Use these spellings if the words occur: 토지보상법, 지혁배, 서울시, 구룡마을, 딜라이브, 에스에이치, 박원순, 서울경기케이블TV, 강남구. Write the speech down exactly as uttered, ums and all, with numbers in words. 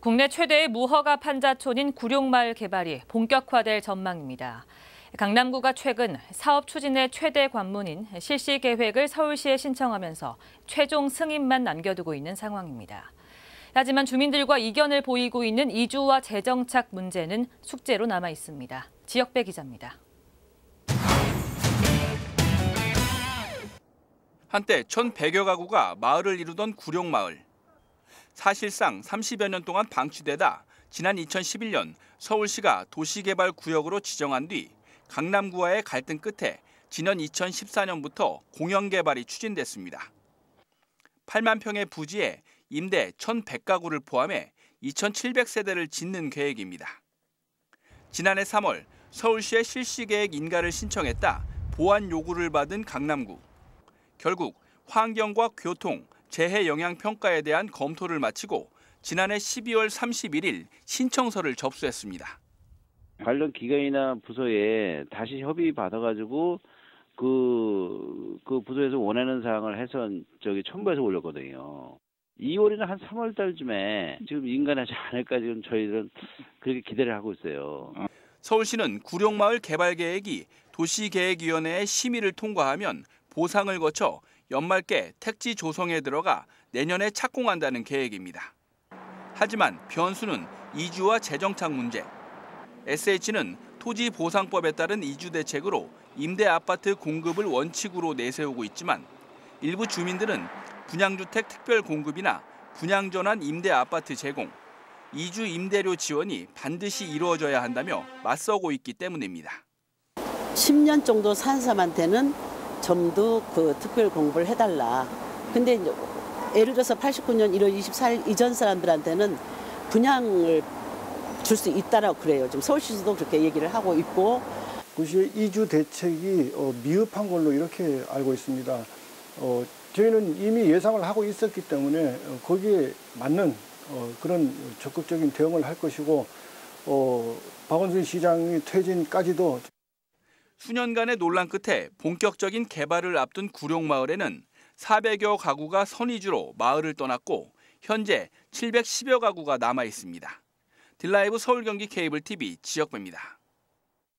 국내 최대의 무허가 판자촌인 구룡마을 개발이 본격화될 전망입니다. 강남구가 최근 사업 추진의 최대 관문인 실시 계획을 서울시에 신청하면서 최종 승인만 남겨두고 있는 상황입니다. 하지만 주민들과 이견을 보이고 있는 이주와 재정착 문제는 숙제로 남아 있습니다. 지혁배 기자입니다. 한때 천백여 가구가 마을을 이루던 구룡마을. 사실상 삼십여 년 동안 방치되다 지난 이천십일 년 서울시가 도시개발구역으로 지정한 뒤 강남구와의 갈등 끝에 지난 이천십사 년부터 공영개발이 추진됐습니다. 팔만 평의 부지에 임대 천백 가구를 포함해 이천칠백 세대를 짓는 계획입니다. 지난해 삼월 서울시의 실시계획 인가를 신청했다 보완 요구를 받은 강남구. 결국 환경과 교통, 재해 영향 평가에 대한 검토를 마치고 지난해 십이월 삼십일일 신청서를 접수했습니다. 관련 기관이나 부서에 다시 협의 받아가지고 그, 그 부서에서 원하는 사항을 해서 저기 첨부해서 올렸거든요. 이월이나 한 삼월 달쯤에 지금 인간하지 않을까 지금 저희들은 그렇게 기대를 하고 있어요. 서울시는 구룡마을 개발 계획이 도시계획위원회의 심의를 통과하면 보상을 거쳐 연말께 택지 조성에 들어가 내년에 착공한다는 계획입니다. 하지만 변수는 이주와 재정착 문제. 에스에이치는 토지보상법에 따른 이주 대책으로 임대 아파트 공급을 원칙으로 내세우고 있지만 일부 주민들은 분양주택 특별 공급이나 분양전환 임대 아파트 제공, 이주 임대료 지원이 반드시 이루어져야 한다며 맞서고 있기 때문입니다. 십 년 정도 산 사람한테는 전부 그 특별 공급을 해달라. 근데 예를 들어서 팔십구년 일월 이십사일 이전 사람들한테는 분양을 줄 수 있다라고 그래요. 지금 서울시도 그렇게 얘기를 하고 있고. 그것이 이주 대책이 미흡한 걸로 이렇게 알고 있습니다. 어, 저희는 이미 예상을 하고 있었기 때문에 거기에 맞는 그런 적극적인 대응을 할 것이고 어, 박원순 시장의 퇴진까지도. 수년간의 논란 끝에 본격적인 개발을 앞둔 구룡마을에는 사백여 가구가 선의주로 마을을 떠났고 현재 칠백십여 가구가 남아 있습니다. 딜라이브 서울경기케이블티비 지혁배입니다.